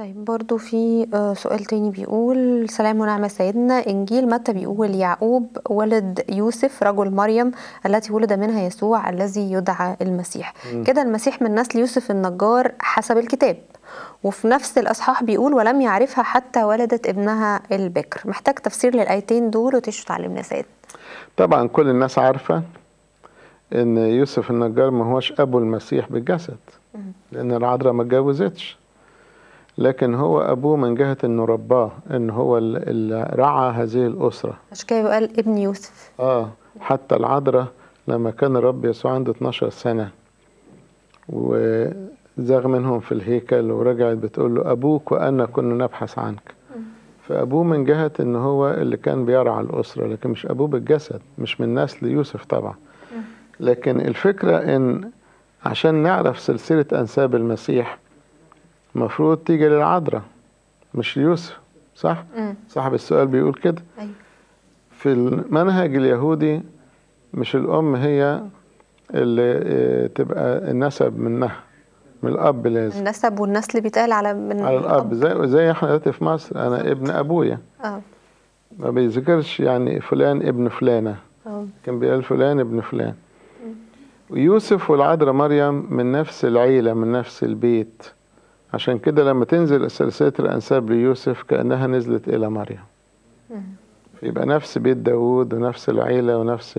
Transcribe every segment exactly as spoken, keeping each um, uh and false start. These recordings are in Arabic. طيب برضو في سؤال تاني بيقول سلام ونعمة سيدنا. إنجيل متى بيقول يعقوب ولد يوسف رجل مريم التي ولد منها يسوع الذي يدعى المسيح. كده المسيح من نسل يوسف النجار حسب الكتاب، وفي نفس الأصحاح بيقول ولم يعرفها حتى ولدت ابنها البكر. محتاج تفسير للآيتين دول وتشوف تعلمنا سيد. طبعا كل الناس عارفة إن يوسف النجار ما هوش أبو المسيح بالجسد لأن العذراء ما اتجوزتش، لكن هو أبوه من جهة إنه رباه، إن هو اللي رعى هذه الأسرة. عشان كده قال ابن يوسف. آه حتى العذراء لما كان الرب يسوع عنده اتناشر سنة وزاغ منهم في الهيكل ورجعت بتقول له أبوك وأنا كنا نبحث عنك. فأبوه من جهة إن هو اللي كان بيرعى الأسرة، لكن مش أبوه بالجسد، مش من نسل يوسف طبعًا. لكن الفكرة إن عشان نعرف سلسلة أنساب المسيح المفروض تيجي للعذراء مش يوسف، صح؟ مم. صاحب السؤال بيقول كده. أيوة. في المنهج اليهودي مش الأم هي اللي تبقى النسب منها، من الأب لازم. النسب والنسل بيتقال على من على الأب، زي زي احنا دلوقتي في مصر أنا بالضبط. ابن أبويا. أه. ما بيذكرش يعني فلان ابن فلانة. أه. كان بيقال فلان ابن فلان. يوسف والعذراء مريم من نفس العيلة من نفس البيت، عشان كده لما تنزل سلسلة الأنساب ليوسف كأنها نزلت إلى مريم. يبقى نفس بيت داود ونفس العيلة ونفس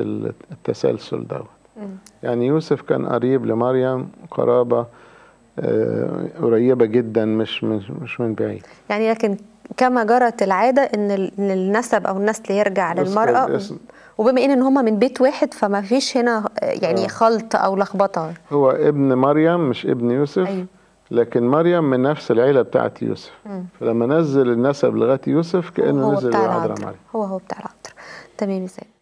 التسلسل دوت. يعني يوسف كان قريب لمريم قرابة آه قريبة جدا، مش من مش من بعيد. يعني لكن كما جرت العادة إن النسب أو النسل يرجع للمرأة، وبما إن هما من بيت واحد فما فيش هنا يعني خلط أو لخبطة. هو ابن مريم مش ابن يوسف. أيوه. لكن مريم من نفس العيلة بتاعت يوسف. مم. فلما نزل النسب لغاية يوسف كأنه نزل العذراء مريم. هو هو بتاع العذراء. تمام يا سيدي.